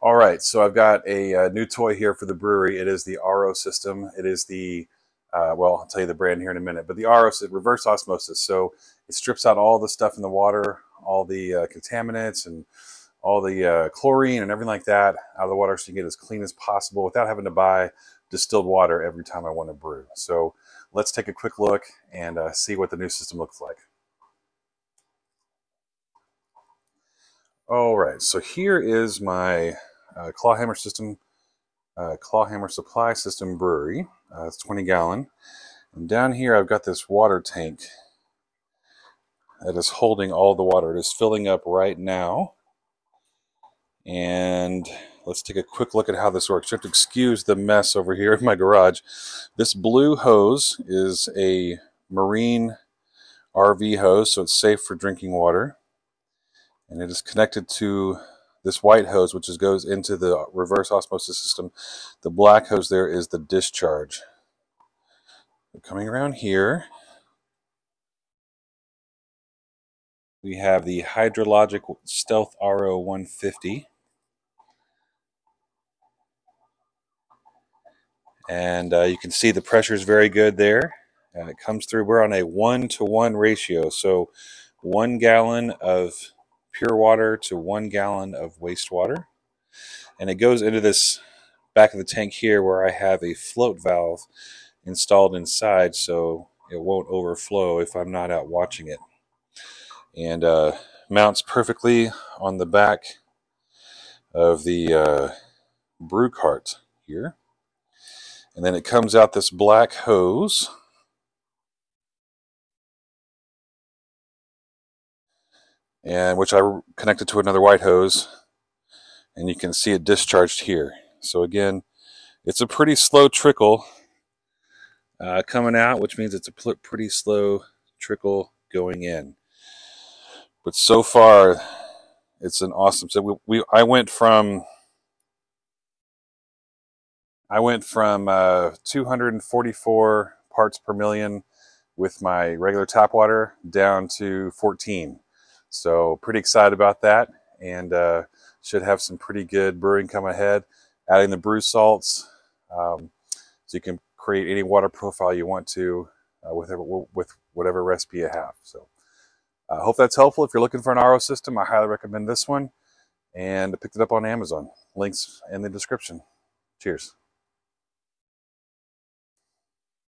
All right, so I've got a new toy here for the brewery. It is the RO system. It is the, well, I'll tell you the brand here in a minute, but the RO is reverse osmosis. So it strips out all the stuff in the water, all the contaminants and all the chlorine and everything like that out of the water, so you can get as clean as possible without having to buy distilled water every time I want to brew. So let's take a quick look and see what the new system looks like. All right, so here is my Clawhammer system, Clawhammer Supply System brewery. It's 20 gallon. And down here, I've got this water tank that is holding all the water. It is filling up right now. And let's take a quick look at how this works. You have to excuse the mess over here in my garage. This blue hose is a marine RV hose, so it's safe for drinking water. And it is connected to this white hose, which is, goes into the reverse osmosis system. The black hose there is the discharge. So coming around here, we have the HydroLogic Stealth 150. And you can see the pressure is very good there. It comes through. We're on a 1-to-1 ratio, so 1 gallon of pure water to 1 gallon of wastewater, and it goes into this back of the tank here where I have a float valve installed inside so it won't overflow if I'm not out watching it, and mounts perfectly on the back of the brew cart here, and then it comes out this black hose and which I connected to another white hose, and you can see it discharged here. So again, it's a pretty slow trickle coming out, which means it's a pretty slow trickle going in. But so far, it's an awesome. So I went from 244 parts per million with my regular tap water down to 14. So pretty excited about that, and should have some pretty good brewing come ahead. Adding the brew salts, so you can create any water profile you want to with whatever recipe you have. So I hope that's helpful. If you're looking for an RO system, I highly recommend this one, and I picked it up on Amazon. Links in the description. Cheers.